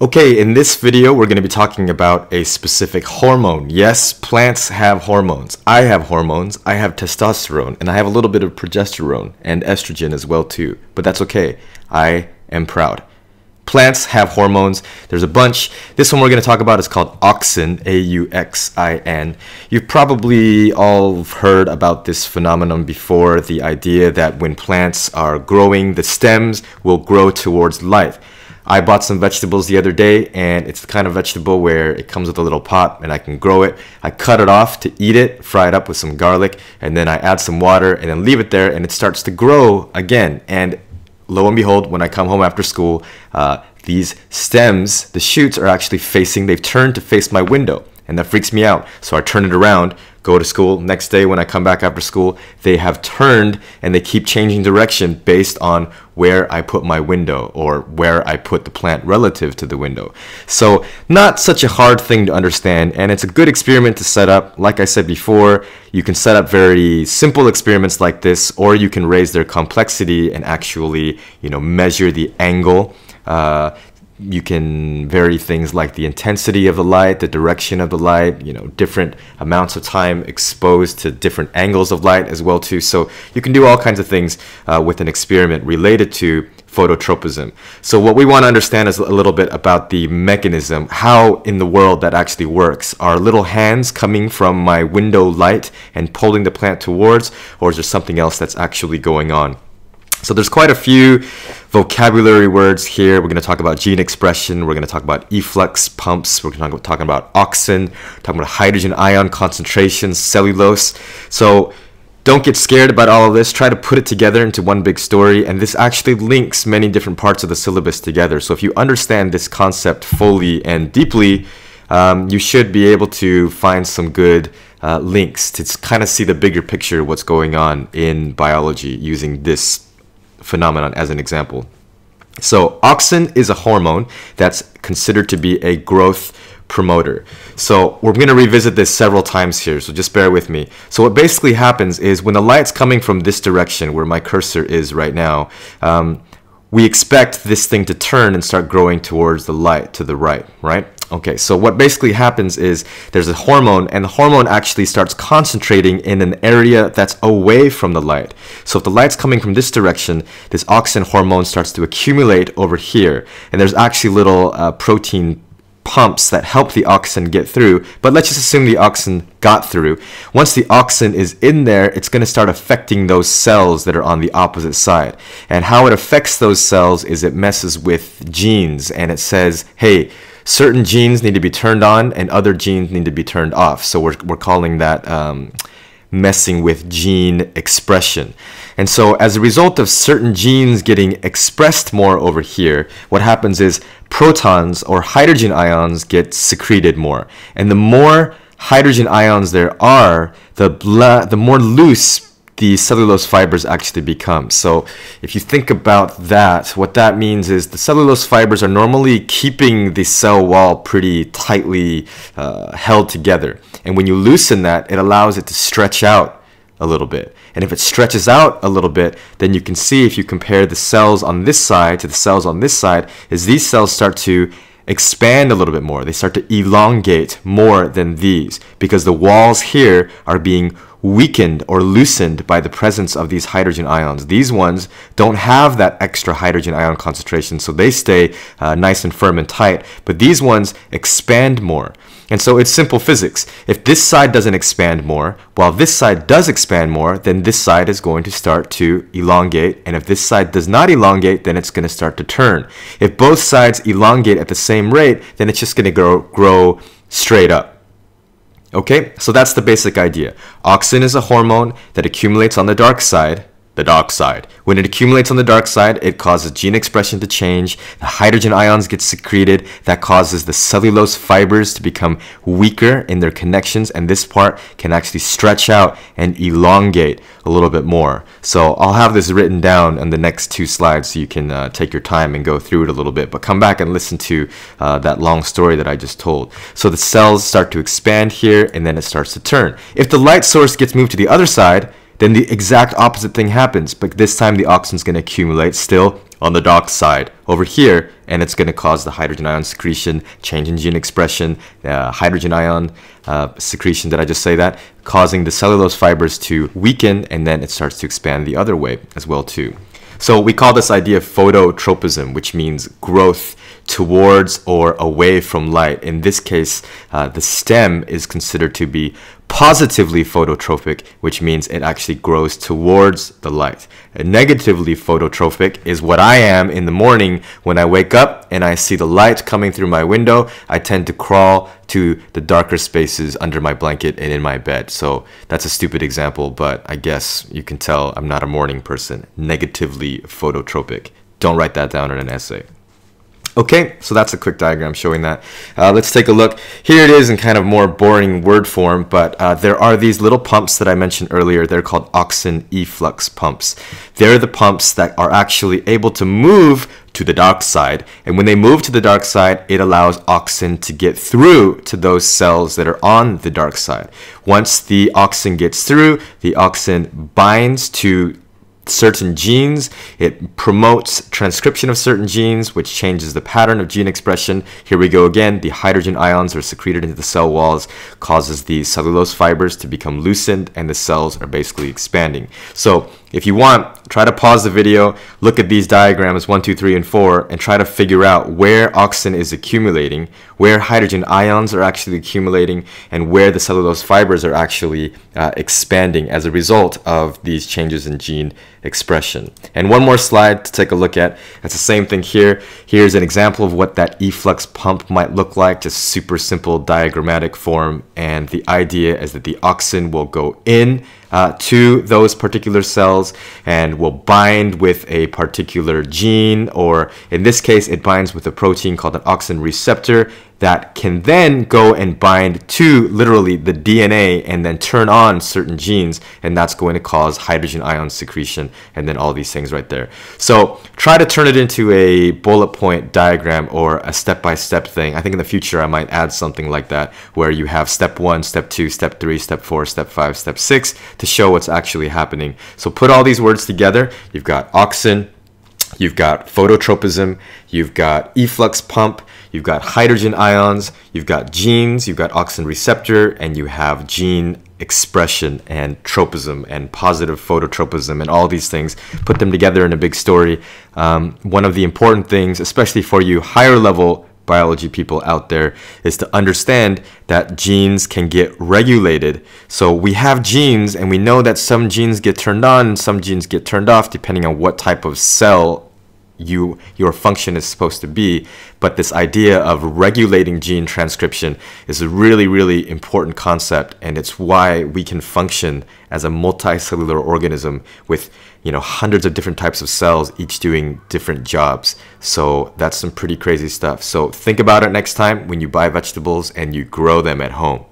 Okay, in this video, we're going to be talking about a specific hormone. Yes, plants have hormones. I have hormones. I have testosterone, and I have a little bit of progesterone and estrogen as well too, but that's okay. I am proud. Plants have hormones. There's a bunch. This one we're going to talk about is called auxin, A-U-X-I-N. You've probably all heard about this phenomenon before, the idea that when plants are growing, the stems will grow towards life. I bought some vegetables the other day, and it's the kind of vegetable where it comes with a little pot and I can grow it. I cut it off to eat it, fry it up with some garlic, and then I add some water and then leave it there, and it starts to grow again. And lo and behold, when I come home after school, these stems, the shoots are actually facing, they've turned to face my window, and that freaks me out. So I turn it around, go to school. Next day when I come back after school, they have turned and they keep changing direction based on where I put my window or where I put the plant relative to the window. So not such a hard thing to understand, and it's a good experiment to set up. Like I said before, you can set up very simple experiments like this, or you can raise their complexity and actually, you know, measure the angle. You can vary things like the intensity of the light, the direction of the light, you know, different amounts of time exposed to different angles of light as well too. So you can do all kinds of things with an experiment related to phototropism. So what we want to understand is a little bit about the mechanism, how in the world that actually works. Are little hands coming from my window light and pulling the plant towards, or is there something else that's actually going on? So there's quite a few vocabulary words here. We're going to talk about gene expression. We're going to talk about efflux pumps. We're going to talk about auxin, talking about hydrogen ion concentrations, cellulose. So don't get scared about all of this. Try to put it together into one big story. And this actually links many different parts of the syllabus together. So if you understand this concept fully and deeply, you should be able to find some good links to kind of see the bigger picture of what's going on in biology using this phenomenon as an example. So auxin is a hormone that's considered to be a growth promoter. So we're going to revisit this several times here, so just bear with me. So what basically happens is when the light's coming from this direction where my cursor is right now, we expect this thing to turn and start growing towards the light to the right, right? Okay, so what basically happens is there's a hormone, and the hormone actually starts concentrating in an area that's away from the light. So if the light's coming from this direction, this auxin hormone starts to accumulate over here, and there's actually little protein pumps that help the auxin get through, but let's just assume the auxin got through. Once the auxin is in there, it's going to start affecting those cells that are on the opposite side. And how it affects those cells is it messes with genes, and it says, hey, certain genes need to be turned on and other genes need to be turned off. So we're calling that messing with gene expression. And so as a result of certain genes getting expressed more over here, what happens is protons or hydrogen ions get secreted more. And the more hydrogen ions there are, the more loose the cellulose fibers actually become. So if you think about that, what that means is the cellulose fibers are normally keeping the cell wall pretty tightly held together. And when you loosen that, it allows it to stretch out a little bit. And if it stretches out a little bit, then you can see if you compare the cells on this side to the cells on this side, is these cells start to expand a little bit more. They start to elongate more than these because the walls here are being weakened or loosened by the presence of these hydrogen ions. These ones don't have that extra hydrogen ion concentration, so they stay nice and firm and tight, but these ones expand more. And so it's simple physics. If this side doesn't expand more, while this side does expand more, then this side is going to start to elongate. And if this side does not elongate, then it's going to start to turn. If both sides elongate at the same rate, then it's just going to grow straight up. Okay, so that's the basic idea. Auxin is a hormone that accumulates on the dark side. The dark side. When it accumulates on the dark side, it causes gene expression to change. The hydrogen ions get secreted. That causes the cellulose fibers to become weaker in their connections, and this part can actually stretch out and elongate a little bit more. So I'll have this written down in the next two slides so you can take your time and go through it a little bit, but come back and listen to that long story that I just told. So the cells start to expand here, and then it starts to turn. If the light source gets moved to the other side, then the exact opposite thing happens, but this time the auxin's going to accumulate still, on the dock side over here, and it's going to cause the hydrogen ion secretion, change in gene expression, hydrogen ion secretion, did I just say that? Causing the cellulose fibers to weaken, and then it starts to expand the other way as well too. So we call this idea phototropism, which means growth towards or away from light. In this case, the stem is considered to be positively phototropic, which means it actually grows towards the light. And negatively phototropic is what I am in the morning when I wake up and I see the light coming through my window. I tend to crawl to the darker spaces under my blanket and in my bed. So that's a stupid example, but I guess you can tell I'm not a morning person. Negatively phototropic. Don't write that down in an essay. Okay, so that's a quick diagram showing that. Let's take a look. Here it is in kind of more boring word form, but there are these little pumps that I mentioned earlier. They're called auxin efflux pumps. They're the pumps that are actually able to move to the dark side, and when they move to the dark side, it allows auxin to get through to those cells that are on the dark side. Once the auxin gets through, the auxin binds to certain genes. It promotes transcription of certain genes, which changes the pattern of gene expression. Here we go again. The hydrogen ions are secreted into the cell walls, causes the cellulose fibers to become loosened, and the cells are basically expanding. So if you want, try to pause the video, look at these diagrams 1, 2, 3, and 4, and try to figure out where auxin is accumulating, where hydrogen ions are actually accumulating, and where the cellulose fibers are actually expanding as a result of these changes in gene expression. And one more slide to take a look at. That's the same thing here. Here's an example of what that efflux pump might look like, just super simple diagrammatic form. And the idea is that the auxin will go in to those particular cells and will bind with a particular gene, or in this case it binds with a protein called an auxin receptor that can then go and bind to literally the DNA and then turn on certain genes, and that's going to cause hydrogen ion secretion and then all these things right there. So try to turn it into a bullet point diagram or a step-by-step thing. I think in the future I might add something like that where you have step 1, step 2, step 3, step 4, step 5, step 6 to show what's actually happening. So put all these words together. You've got auxin, you've got phototropism, you've got efflux pump, you've got hydrogen ions, you've got genes, you've got auxin receptor, and you have gene expression and tropism and positive phototropism and all these things. Put them together in a big story. One of the important things, especially for you higher level biology people out there, is to understand that genes can get regulated. So we have genes, and we know that some genes get turned on and some genes get turned off depending on what type of cell your function is supposed to be. But this idea of regulating gene transcription is a really, really important concept, and it's why we can function as a multicellular organism with, you know, hundreds of different types of cells, each doing different jobs. So that's some pretty crazy stuff. So think about it next time when you buy vegetables and you grow them at home.